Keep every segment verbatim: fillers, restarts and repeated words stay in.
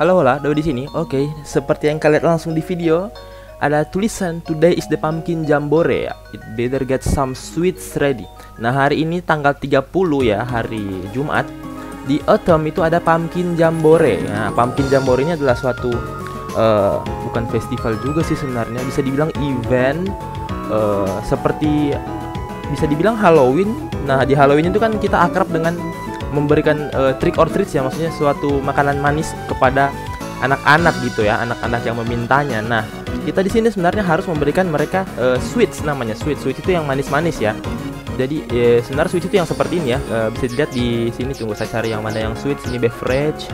Halo hola, Doi di sini. Oke, okay, seperti yang kalian langsung di video, ada tulisan Today is the Pumpkin Jamboree. It better get some sweets ready. Nah, hari ini tanggal tiga puluh ya, hari Jumat. Di autumn itu ada Pumpkin Jamboree. Nah, Pumpkin Jamboree ini adalah suatu uh, bukan festival juga sih sebenarnya, bisa dibilang event uh, seperti bisa dibilang Halloween. Nah, di Halloween itu kan kita akrab dengan memberikan uh, trick or treat ya, maksudnya suatu makanan manis kepada anak-anak gitu ya, anak-anak yang memintanya. Nah, kita di sini sebenarnya harus memberikan mereka uh, sweets, namanya sweets. Sweets itu yang manis-manis ya. Jadi eh, sebenarnya sweets itu yang seperti ini ya. Uh, bisa dilihat di sini, tunggu saya cari yang mana yang sweets. Ini beverage,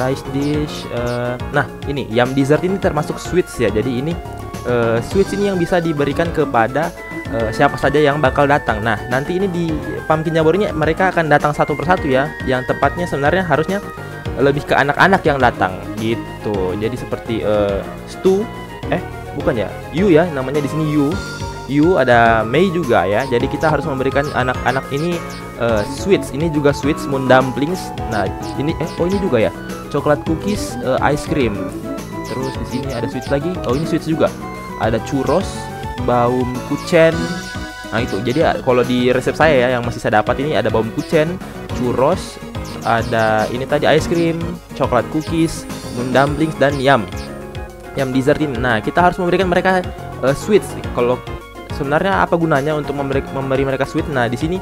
rice dish. Uh, nah, ini yum dessert ini termasuk sweets ya. Jadi ini uh, sweets ini yang bisa diberikan kepada Uh, siapa saja yang bakal datang. Nah, nanti ini di Pumpkin Jamboree mereka akan datang satu persatu ya. Yang tepatnya sebenarnya harusnya lebih ke anak-anak yang datang gitu. Jadi seperti uh, Stu, eh bukan ya, Yu ya, namanya di sini Yu. Yu ada Mei juga ya. Jadi kita harus memberikan anak-anak ini uh, sweets. Ini juga sweets Moon Dumplings. Nah, ini eh oh ini juga ya. Coklat cookies, uh, ice cream. Terus di sini ada sweets lagi. Oh, ini sweets juga. Ada churros, Baumkuchen. Nah itu, jadi kalau di resep saya ya yang masih saya dapat ini ada Baumkuchen, churros, ada ini tadi ice cream, coklat cookies, moon dumplings, dan yum yum dessert ini. Nah, kita harus memberikan mereka uh, sweets. Kalau sebenarnya apa gunanya untuk memberi, memberi mereka sweet? Nah, di sini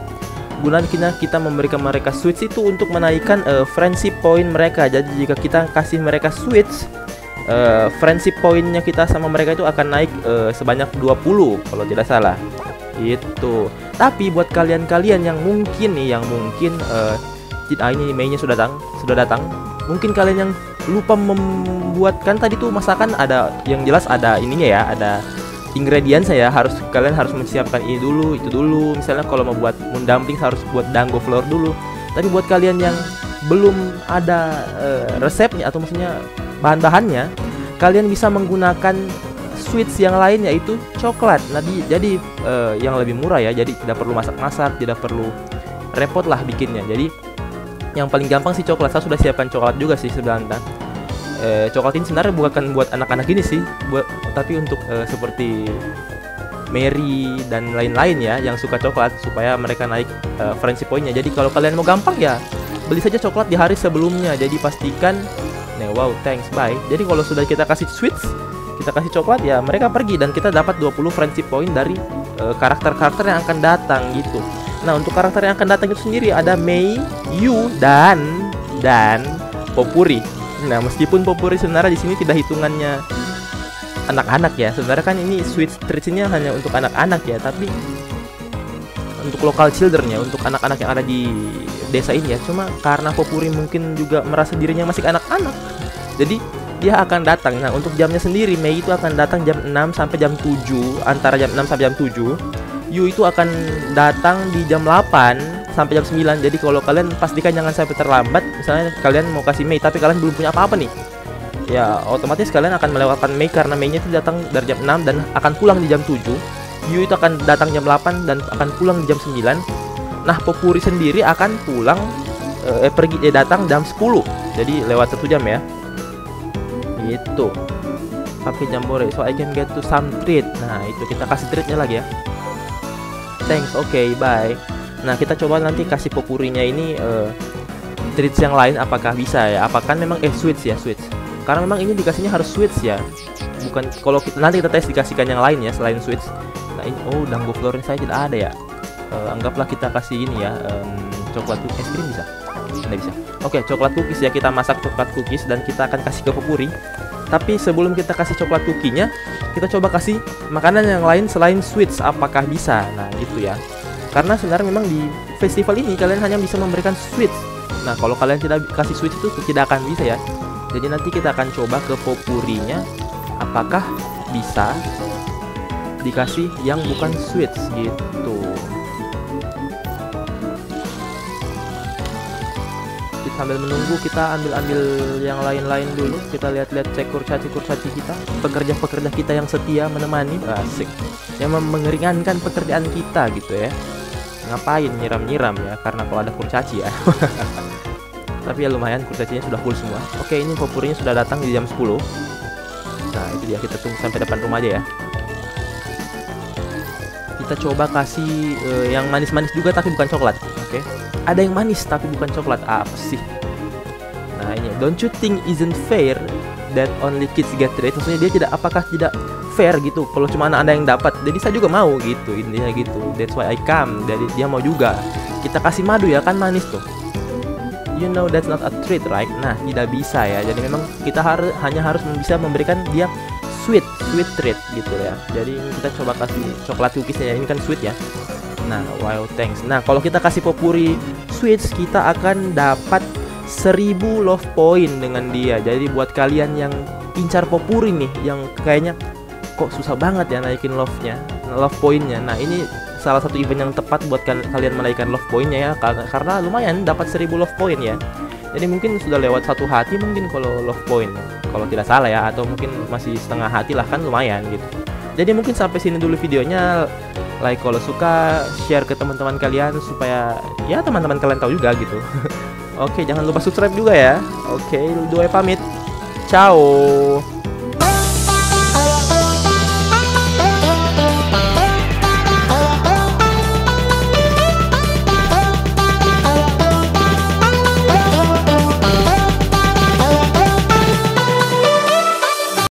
gunanya kita memberikan mereka sweets itu untuk menaikkan uh, friendship point mereka. Jadi jika kita kasih mereka sweets, Uh, friendship poinnya kita sama mereka itu akan naik uh, sebanyak dua puluh kalau tidak salah itu. Tapi buat kalian-kalian yang mungkin nih, yang mungkin uh, ah, ini mainnya sudah datang, sudah datang. Mungkin kalian yang lupa membuatkan tadi tuh masakan, ada yang jelas ada ininya ya, ada ingredients ya, harus kalian harus menyiapkan ini dulu, itu dulu. Misalnya kalau mau buat moon dumpling harus buat dango flour dulu. Tapi buat kalian yang belum ada uh, resepnya atau maksudnya bahan-bahannya, kalian bisa menggunakan sweets yang lain yaitu coklat. Nah, di, jadi uh, yang lebih murah ya. Jadi tidak perlu masak-masak, tidak perlu repot lah bikinnya. Jadi yang paling gampang sih coklat. Saya sudah siapkan coklat juga sih sebenarnya. Uh, coklat ini sebenarnya bukan buat anak-anak ini sih, buat tapi untuk uh, seperti Mary dan lain-lain ya yang suka coklat, supaya mereka naik uh, friendship point-nya. Jadi kalau kalian mau gampang ya beli saja coklat di hari sebelumnya. Jadi pastikan, wow, thanks, bye. Jadi kalau sudah kita kasih sweets, kita kasih coklat ya, mereka pergi dan kita dapat dua puluh friendship point dari karakter-karakter uh, yang akan datang gitu. Nah, untuk karakter yang akan datang itu sendiri ada Mei, Yu, Dan, dan Popuri. Nah, meskipun Popuri sebenarnya di sini tidak hitungannya anak-anak ya. Sebenarnya kan ini sweets treats-nya hanya untuk anak-anak ya, tapi untuk local children ya, untuk anak-anak yang ada di desa ini ya. Cuma karena Popuri mungkin juga merasa dirinya masih anak-anak, jadi dia akan datang. Nah, untuk jamnya sendiri, Mei itu akan datang jam enam sampai jam tujuh, antara jam enam sampai jam tujuh. Yu itu akan datang di jam delapan sampai jam sembilan. Jadi kalau kalian pastikan jangan sampai terlambat. Misalnya kalian mau kasih Mei tapi kalian belum punya apa-apa nih, ya otomatis kalian akan melewatkan Mei karena Mei-nya itu datang dari jam enam dan akan pulang di jam tujuh. Yu itu akan datang jam delapan dan akan pulang di jam sembilan. Nah, Popuri sendiri akan pulang eh pergi eh datang jam sepuluh. Jadi lewat satu jam ya. Gitu. Pakai jamboree, so I can get to some treat. Nah, itu kita kasih treatnya lagi ya. Thanks, oke, okay, bye. Nah, kita coba nanti kasih Popurinya ini eh, treats yang lain apakah bisa ya? Apakah memang eh sweets ya, sweets. Karena memang ini dikasihnya harus sweets ya. Bukan kalau kita, nanti kita tes dikasihkan yang lain ya selain sweets. Nah, ini, oh, dango flournya saya tidak ada ya. Uh, anggaplah kita kasih ini ya, um, coklat cookies, es krim bisa? Nggak bisa. Oke, okay, coklat cookies ya, kita masak coklat cookies dan kita akan kasih ke Popuri. Tapi sebelum kita kasih coklat cookiesnya, kita coba kasih makanan yang lain selain sweets, apakah bisa? Nah, gitu ya. Karena sebenarnya memang di festival ini kalian hanya bisa memberikan sweets. Nah, kalau kalian tidak kasih sweets itu tidak akan bisa ya. Jadi nanti kita akan coba ke Popurinya, apakah bisa dikasih yang bukan sweets gitu. Sambil menunggu kita ambil-ambil yang lain-lain dulu. Kita lihat-lihat cek kurcaci-kurcaci kita, pekerja-pekerja kita yang setia menemani, asik, yang mengeringankan pekerjaan kita gitu ya. Ngapain nyiram-nyiram ya, karena kalau ada kurcaci ya. Tapi ya lumayan, kurcacinya sudah full semua. Oke, ini popurinya sudah datang di jam sepuluh. Nah, itu dia, kita tunggu sampai depan rumah aja ya. Kita coba kasih uh, yang manis-manis juga tapi bukan coklat. Oke. Ada yang manis tapi bukan coklat. Ah, apa sih? Nah, ini don't you think isn't fair that only kids get treat? Maksudnya dia tidak, apakah tidak fair gitu kalau cuma anak-anak yang dapat. Jadi saya juga mau gitu, intinya gitu. That's why I come. Jadi dia mau juga. Kita kasih madu ya, kan manis tuh. You know that's not a treat, right? Nah, tidak bisa ya. Jadi memang kita harus hanya harus bisa memberikan dia sweet, sweet treat gitu ya. Jadi kita coba kasih coklat cookiesnya, ini kan sweet ya. Nah, wow, thanks. Nah, kalau kita kasih popuri sweets, kita akan dapat seribu love point dengan dia. Jadi buat kalian yang incar popuri nih, yang kayaknya kok susah banget ya naikin love-nya, love pointnya. Nah, ini salah satu event yang tepat buat kalian menaikkan love pointnya ya, karena lumayan dapat seribu love point ya. Jadi mungkin sudah lewat satu hati mungkin kalau love point, kalau tidak salah ya, atau mungkin masih setengah hati lah, kan lumayan gitu. Jadi mungkin sampai sini dulu videonya. Like kalau suka, share ke teman-teman kalian supaya ya teman-teman kalian tahu juga gitu. Oke, jangan lupa subscribe juga ya. Oke, dua pamit. Ciao.